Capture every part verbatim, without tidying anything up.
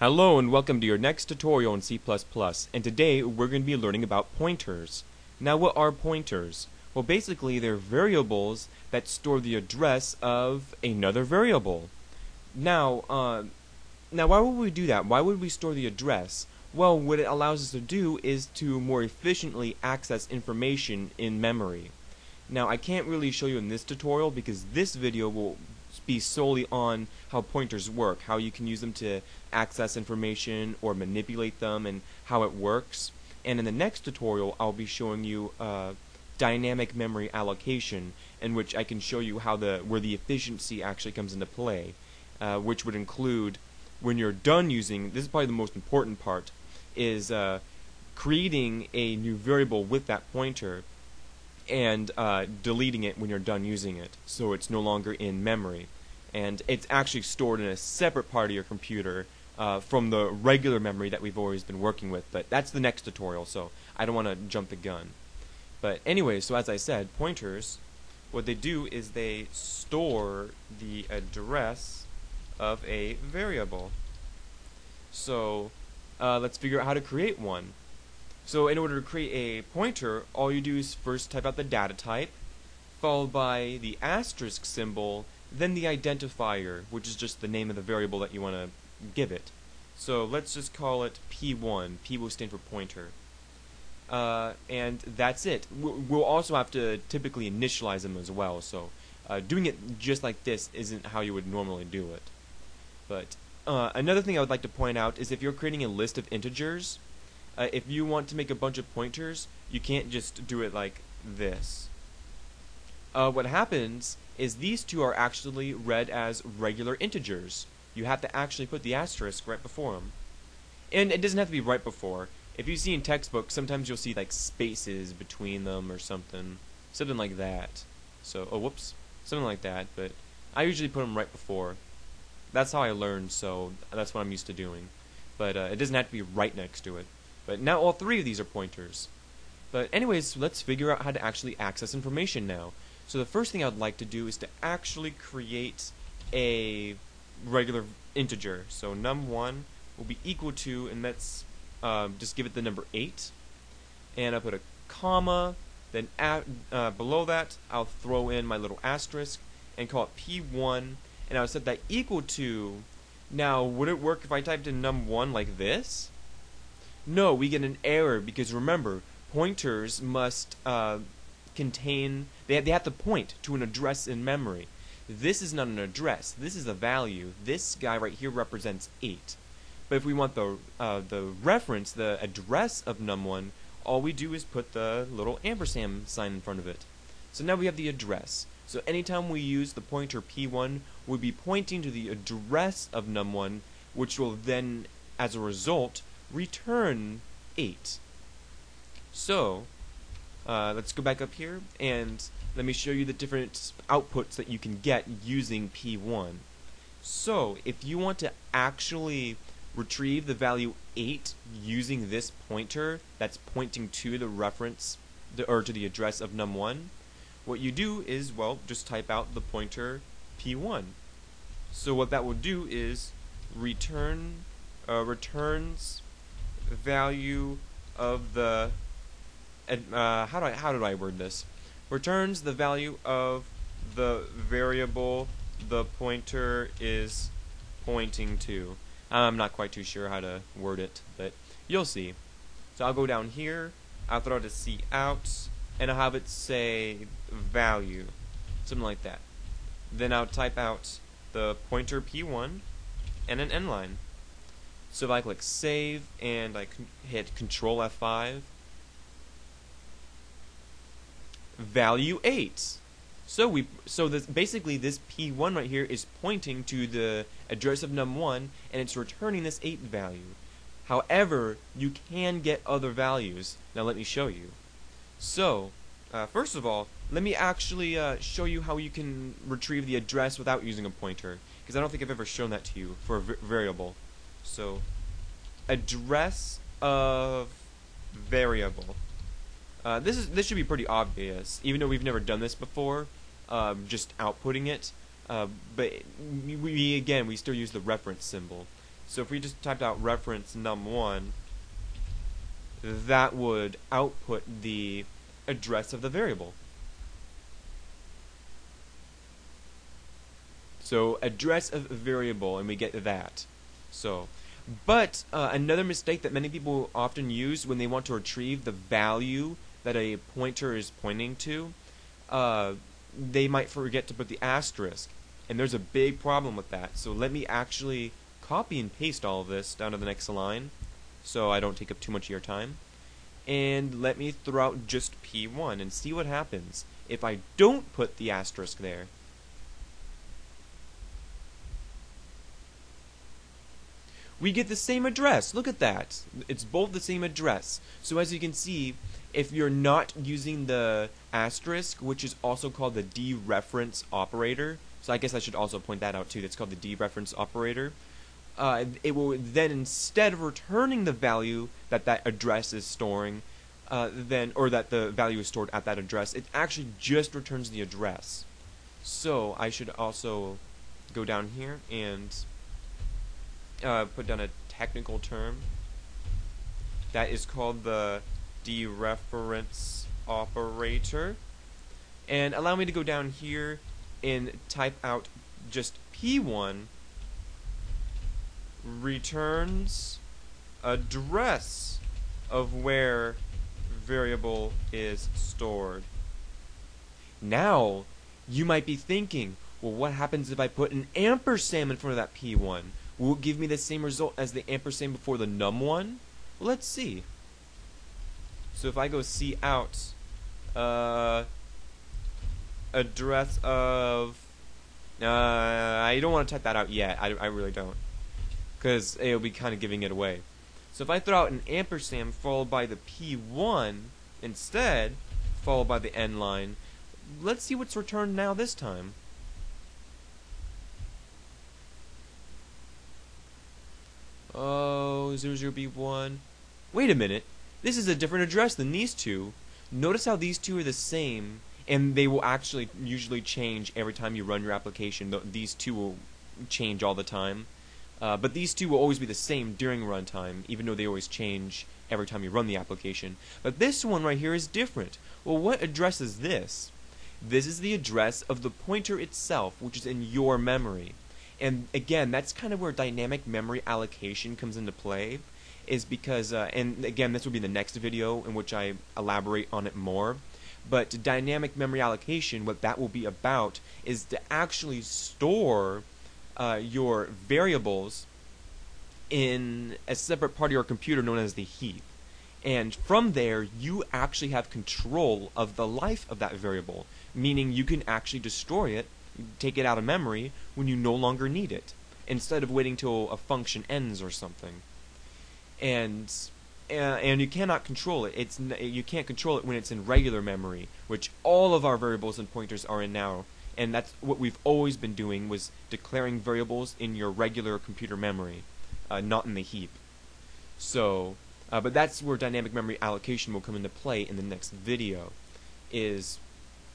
Hello and welcome to your next tutorial in C plus plus, and today we're going to be learning about pointers. Now what are pointers? Well, basically they're variables that store the address of another variable. Now, uh, now why would we do that? Why would we store the address? Well, what it allows us to do is to more efficiently access information in memory. Now I can't really show you in this tutorial because this video will be solely on how pointers work, how you can use them to access information or manipulate them and how it works. And in the next tutorial I'll be showing you uh, dynamic memory allocation, in which I can show you how the where the efficiency actually comes into play, uh, which would include when you're done using, this is probably the most important part, is uh, creating a new variable with that pointer and uh, deleting it when you're done using it, so it's no longer in memory. And it's actually stored in a separate part of your computer uh, from the regular memory that we've always been working with, but that's the next tutorial, so I don't want to jump the gun. But anyway, so as I said, pointers, what they do is they store the address of a variable. So uh, let's figure out how to create one. So in order to create a pointer, all you do is first type out the data type, followed by the asterisk symbol, then the identifier, which is just the name of the variable that you want to give it. So let's just call it P one. P will stand for pointer. Uh, and that's it. We'll also have to typically initialize them as well, so uh, doing it just like this isn't how you would normally do it. But uh, another thing I would like to point out is if you're creating a list of integers, Uh, if you want to make a bunch of pointers, you can't just do it like this. Uh, what happens is these two are actually read as regular integers. You have to actually put the asterisk right before them. And it doesn't have to be right before. If you see in textbooks, sometimes you'll see like spaces between them or something. Something like that. So, oh whoops. Something like that, but I usually put them right before. That's how I learned, so that's what I'm used to doing. But uh, it doesn't have to be right next to it. But now all three of these are pointers. But anyways, let's figure out how to actually access information now. So the first thing I'd like to do is to actually create a regular integer. So num one will be equal to, and let's uh, just give it the number eight. And I'll put a comma, then at, uh, below that I'll throw in my little asterisk and call it P one, and I'll set that equal to. Now, would it work if I typed in num one like this? No, we get an error because remember, pointers must uh, contain, they have, they have to point to an address in memory. This is not an address, this is a value. This guy right here represents eight. But if we want the, uh, the reference, the address of num one, all we do is put the little ampersand sign in front of it. So now we have the address. So anytime we use the pointer P one, we'll be pointing to the address of num one, which will then, as a result, return eight. So uh, let's go back up here and let me show you the different outputs that you can get using P one. So if you want to actually retrieve the value eight using this pointer that's pointing to the reference the, or to the address of num one, what you do is, well, just type out the pointer P one. So what that will do is return uh, returns value of the uh, how do I how do I word this? Returns the value of the variable the pointer is pointing to. I'm not quite too sure how to word it, but you'll see. So I'll go down here, I'll throw the C out, and I'll have it say value, something like that. Then I'll type out the pointer P one and an end line. So if I click save and I hit Control F five, value eight. So we so this basically this P one right here is pointing to the address of num one, and it's returning this eight value. However, you can get other values. Now let me show you. So uh, first of all, let me actually uh, show you how you can retrieve the address without using a pointer, because I don't think I've ever shown that to you for a variable. So address of variable. Uh, this is this should be pretty obvious, even though we've never done this before, uh, just outputting it. Uh, but we again we still use the reference symbol. So if we just typed out reference num one, that would output the address of the variable. So address of variable, and we get that. So, but uh, another mistake that many people often use when they want to retrieve the value that a pointer is pointing to, uh, they might forget to put the asterisk, and there's a big problem with that. So let me actually copy and paste all of this down to the next line, so I don't take up too much of your time, and let me throw out just P one and see what happens if I don't put the asterisk there. We get the same address. Look at that. It's both the same address. So as you can see, if you're not using the asterisk, which is also called the dereference operator, so I guess I should also point that out too, that's called the dereference operator, uh, it will then, instead of returning the value that that address is storing, uh, then or that the value is stored at that address, it actually just returns the address. So I should also go down here and Uh, put down a technical term that is called the dereference operator, and allow me to go down here and type out just P one returns address of where variable is stored. Now you might be thinking, well, what happens if I put an ampersand in front of that P one? Will it give me the same result as the ampersand before the num one? Well, let's see. So if I go C out uh, address of uh, I don't want to type that out yet. I, I really don't, because it'll be kind of giving it away. So if I throw out an ampersand followed by the P one instead, followed by the end line, let's see what's returned now this time. Oh, zero zero B one. Wait a minute. This is a different address than these two. Notice how these two are the same, and they will actually usually change every time you run your application. These two will change all the time. Uh, but these two will always be the same during runtime, even though they always change every time you run the application. But this one right here is different. Well, what address is this? This is the address of the pointer itself, which is in your memory. And again, that's kind of where dynamic memory allocation comes into play, is because, uh, and again, this will be the next video in which I elaborate on it more, but dynamic memory allocation, what that will be about is to actually store uh, your variables in a separate part of your computer known as the heap. And from there, you actually have control of the life of that variable, meaning you can actually destroy it, take it out of memory when you no longer need it, instead of waiting till a function ends or something. And uh, and you cannot control it. It's n you can't control it when it's in regular memory, which all of our variables and pointers are in now. And that's what we've always been doing, was declaring variables in your regular computer memory, uh, not in the heap. So, uh, but that's where dynamic memory allocation will come into play in the next video. Is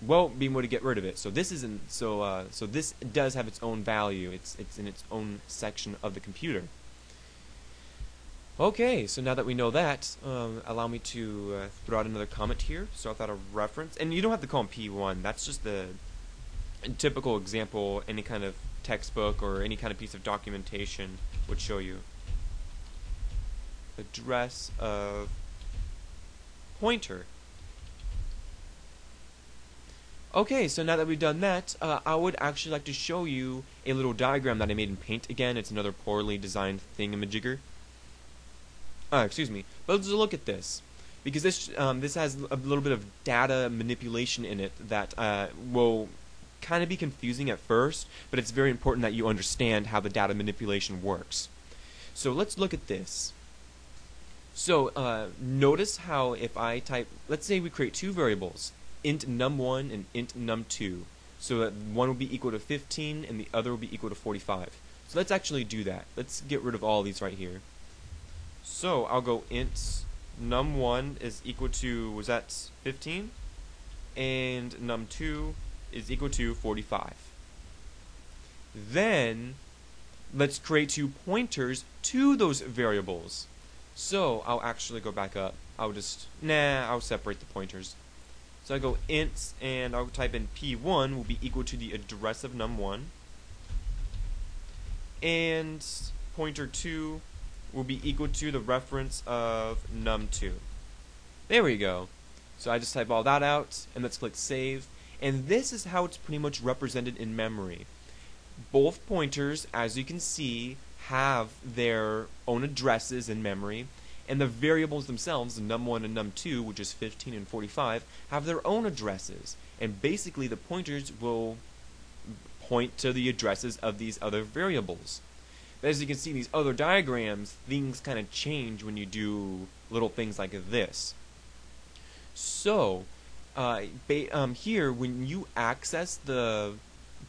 well, being able to get rid of it. So this isn't. So uh, so this does have its own value. It's it's in its own section of the computer. Okay. So now that we know that, um, allow me to uh, throw out another comment here. So I thought a reference, and you don't have to call them P one. That's just the typical example any kind of textbook or any kind of piece of documentation would show you. Address of pointer. Okay, so now that we've done that, uh, I would actually like to show you a little diagram that I made in Paint again. It's another poorly designed thingamajigger. Uh, excuse me. But let's look at this, because this um, this has a little bit of data manipulation in it that uh, will kind of be confusing at first, but it's very important that you understand how the data manipulation works. So let's look at this. So uh, notice how if I type, let's say we create two variables, int num one and int num two, so that one will be equal to fifteen and the other will be equal to forty-five. So let's actually do that. Let's get rid of all these right here. So I'll go int num one is equal to, was that fifteen, and num two is equal to forty-five. Then let's create two pointers to those variables. So I'll actually go back up. I'll just, nah, I'll separate the pointers. So I go ints, and I'll type in p one will be equal to the address of num one. And pointer two will be equal to the reference of num two. There we go. So I just type all that out, and let's click save. And this is how it's pretty much represented in memory. Both pointers, as you can see, have their own addresses in memory, and the variables themselves, num one and num two, which is fifteen and forty-five, have their own addresses, and basically the pointers will point to the addresses of these other variables. But as you can see in these other diagrams, things kind of change when you do little things like this. So uh, ba um, here, when you access the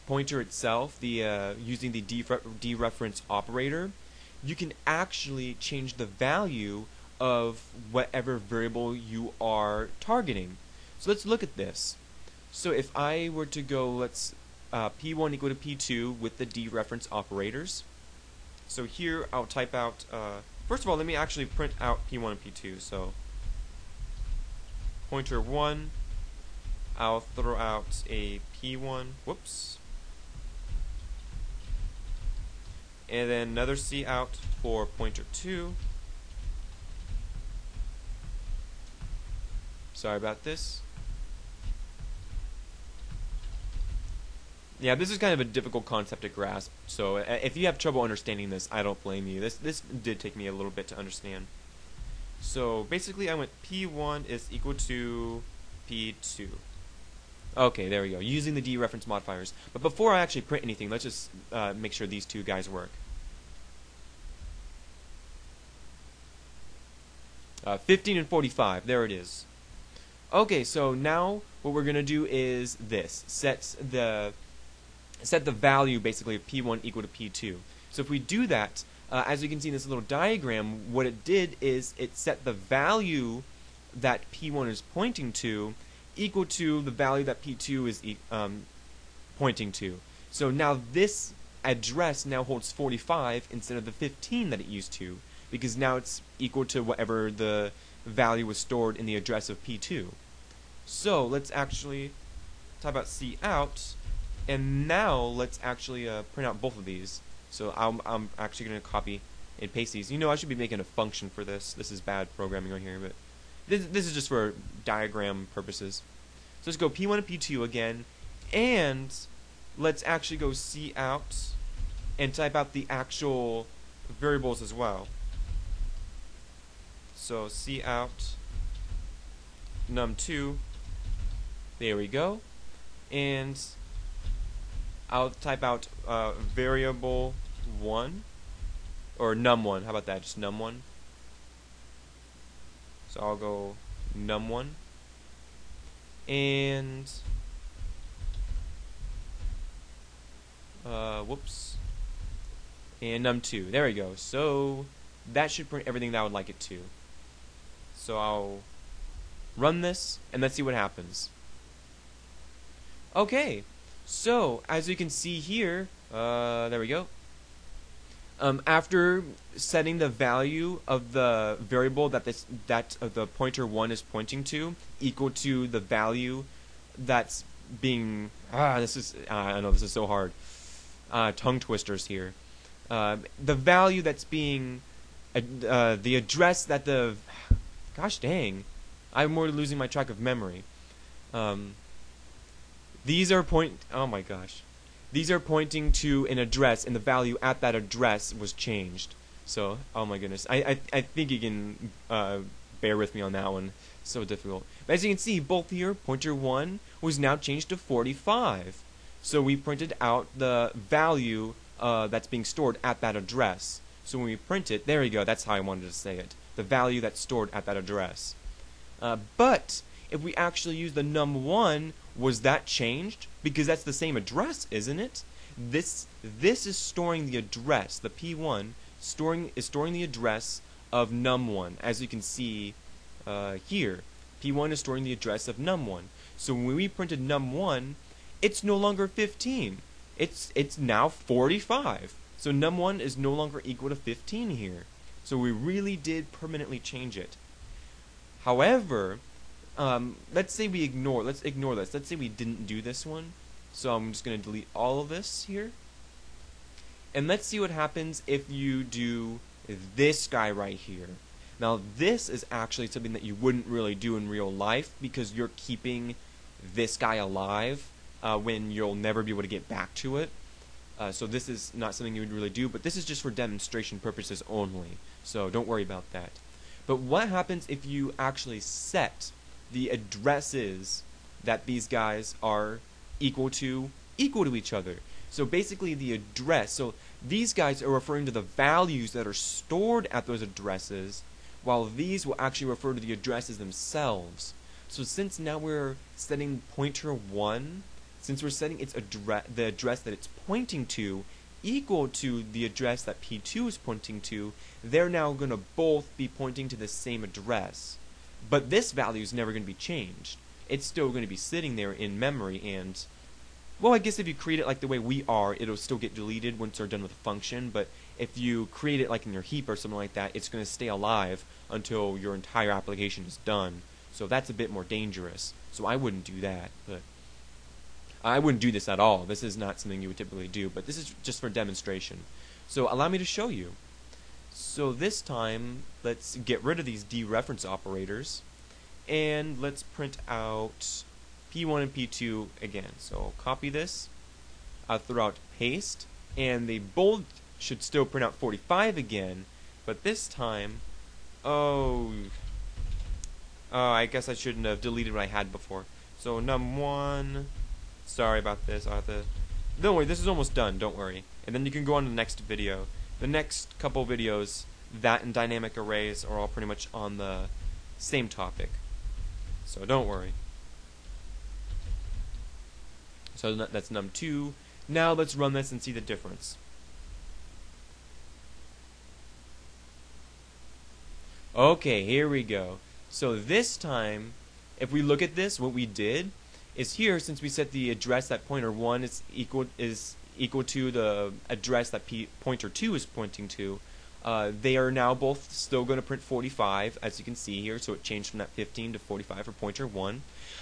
pointer itself, the uh, using the dereference operator, you can actually change the value of whatever variable you are targeting. So let's look at this. So if I were to go, let's uh, p one equal to p two with the dereference operators. So here I'll type out, uh, first of all, let me actually print out p one and p two. So pointer one, I'll throw out a p one, whoops, and then another C out for pointer two. Sorry about this. Yeah, this is kind of a difficult concept to grasp, so if you have trouble understanding this, I don't blame you. This, this did take me a little bit to understand. So basically I went p one is equal to p two. Okay, there we go, using the dereference modifiers. But before I actually print anything, let's just uh, make sure these two guys work. Uh, fifteen and forty-five, there it is. Okay, so now what we're going to do is this. Sets the, set the value, basically, of p one equal to p two. So if we do that, uh, as you can see in this little diagram, what it did is it set the value that p one is pointing to equal to the value that p two is e um, pointing to. So now this address now holds forty-five instead of the fifteen that it used to, because now it's equal to whatever the value was stored in the address of p two. So let's actually type out C out, and now let's actually uh, print out both of these. So I'm, I'm actually going to copy and paste these. You know, I should be making a function for this. This is bad programming right here, but This, this is just for diagram purposes. So let's go p one and p two again, and let's actually go C out and type out the actual variables as well. So C out num two, there we go, and I'll type out uh, variable one, or num one, how about that, just num one. So I'll go num one, and uh, whoops, and num two. There we go. So that should print everything that I would like it to. So I'll run this, and let's see what happens. Okay. So as you can see here, uh, there we go. Um, after setting the value of the variable that this that uh, the pointer one is pointing to equal to the value that's being ah this is uh, I know this is so hard uh, tongue twisters here uh, the value that's being uh, the address that the gosh dang I'm more losing my track of memory um, these are point oh my gosh These are pointing to an address, and the value at that address was changed. So, oh my goodness. I, I, I think you can uh, bear with me on that one. It's so difficult. But as you can see, both here, pointer one was now changed to forty-five. So we printed out the value uh, that's being stored at that address. So when we print it, there we go, that's how I wanted to say it. The value that's stored at that address. Uh, but if we actually use the num one, was that changed? Because that's the same address, isn't it? This this is storing the address, the p one storing is storing the address of num one, as you can see uh, here. p one is storing the address of num one. So when we printed num one, it's no longer fifteen. It's it's now forty-five. So num one is no longer equal to fifteen here. So we really did permanently change it. However, um, let's say we ignore, let's ignore this. Let's say we didn't do this one. So I'm just going to delete all of this here. And let's see what happens if you do this guy right here. Now this is actually something that you wouldn't really do in real life because you're keeping this guy alive uh, when you'll never be able to get back to it. Uh, so this is not something you would really do, but this is just for demonstration purposes only. So don't worry about that. But what happens if you actually set the addresses that these guys are equal to equal to each other? So basically the address, so these guys are referring to the values that are stored at those addresses, while these will actually refer to the addresses themselves. So since now we're setting pointer one, since we're setting its address, the address that it's pointing to equal to the address that P two is pointing to, they're now going to both be pointing to the same address. But this value is never going to be changed. It's still going to be sitting there in memory, and well, I guess if you create it like the way we are, it'll still get deleted once they're done with a function, but if you create it like in your heap or something like that, it's going to stay alive until your entire application is done. So that's a bit more dangerous. So I wouldn't do that. But I wouldn't do this at all. This is not something you would typically do, but this is just for demonstration. So allow me to show you. So this time, let's get rid of these dereference operators, and let's print out P one and P two again. So I'll copy this, I'll throw out paste, and the bold should still print out forty-five again, but this time, oh, oh I guess I shouldn't have deleted what I had before. So num one, sorry about this, I'll have to, don't worry, this is almost done, don't worry. And then you can go on to the next video. The next couple videos, that and dynamic arrays, are all pretty much on the same topic. So don't worry. So that's num two. Now let's run this and see the difference. Okay, here we go. So this time, if we look at this, what we did is here, since we set the address that pointer one is equal is equal to the address that P, pointer two is pointing to, uh, they are now both still going to print forty-five, as you can see here. So it changed from that fifteen to forty-five for pointer one.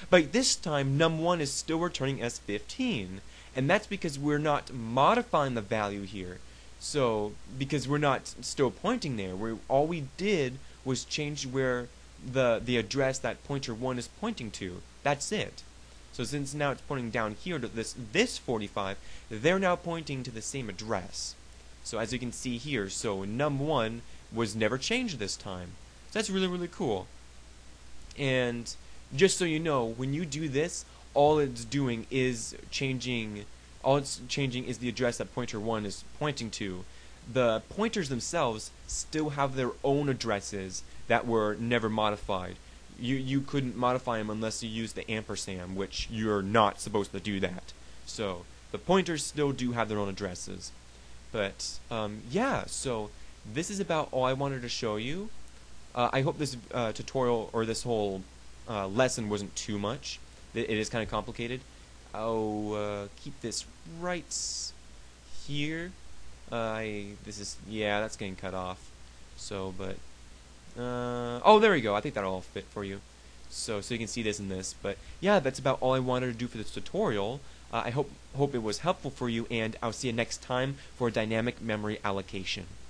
But this time, num one is still returning as fifteen, and that's because we're not modifying the value here. So, because we're not still pointing there, we're, all we did was change where the the address that pointer one is pointing to. That's it. So since now it's pointing down here to this this forty-five, they're now pointing to the same address. So as you can see here, so num one was never changed this time. So that's really, really cool. And just so you know, when you do this, all it's doing is changing, all it's changing is the address that pointer one is pointing to. The pointers themselves still have their own addresses that were never modified. You, you couldn't modify them unless you used the ampersand, which you're not supposed to do that. So the pointers still do have their own addresses. But um, yeah, so this is about all I wanted to show you. Uh, I hope this uh, tutorial, or this whole Uh, lesson wasn't too much. It is kind of complicated. I'll uh, keep this right here. Uh, I this is yeah, that's getting cut off. So, but uh, oh, there we go. I think that'll all fit for you. So, so you can see this and this. But yeah, that's about all I wanted to do for this tutorial. Uh, I hope hope it was helpful for you, and I'll see you next time for dynamic memory allocation.